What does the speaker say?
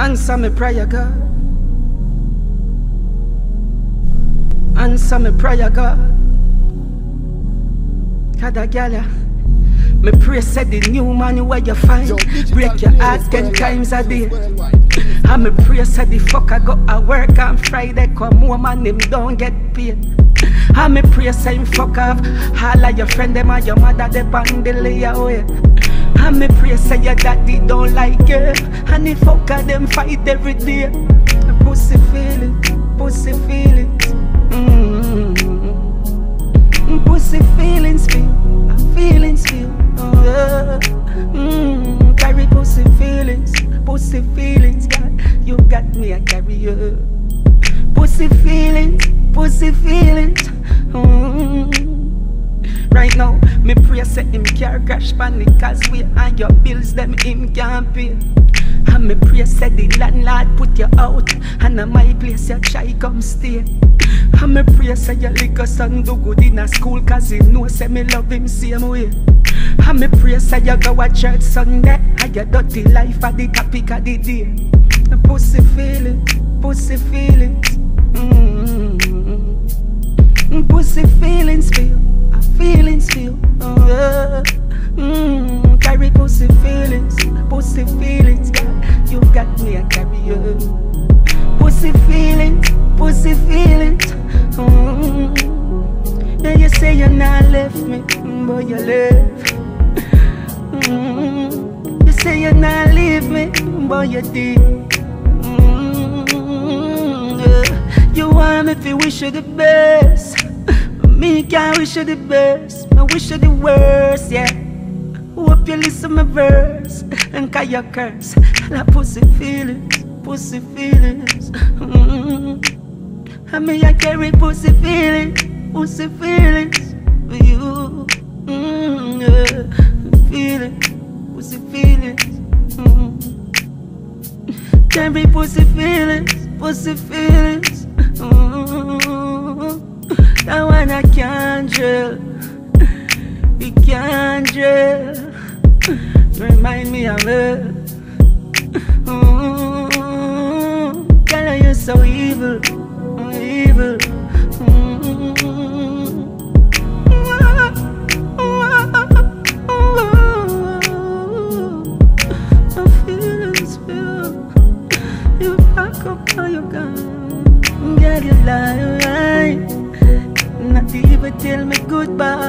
Answer me prayer, God. Answer me prayer, God. Me pray said the new money where you find. Break your heart 10 times a day. And me pray said the fucker go a work on Friday, come home and him don't get paid. And me pray say him fuck off all of your friend them and your mother they bang the lay away. And me pray say your daddy don't like you, and the fucker them fight every day. Pussy feeling, pussy feelings. Pussy feelings feel, feelings feel. Carry pussy feelings, God. You got me, I carry you. Pussy feelings, pussy feelings. Right now, me pray say him care crash panic, cause we and your bills them him can't pay. And me pray say the landlord put you out, and at my place you try come stay. And me pray say your little son do good in a school, cause he know say me love him same way. And me pray say you go a church Sunday, and your dirty life at the topic of the day. Pussy feeling, pussy feelings. Pussy feelings feel, feelings feel. Carry pussy feelings, God. You got me, I carry you. Pussy feelings. Now you say you not left me, but you left. You say you not leave me, but you did. You want me to wish you the best, but me can't wish you the best. I wish you the worst, yeah. Hope you listen my verse and call your curse. La pussy feelings, pussy feelings. I mean I carry pussy feelings for you. Pussy feelings. Carry pussy feelings. That one I can't drill. You can't drill. Remind me of it. Girl, you're so evil, evil. My feelings feel. You pack up all your guns. Girl, you lie, right? Not even tell me goodbye.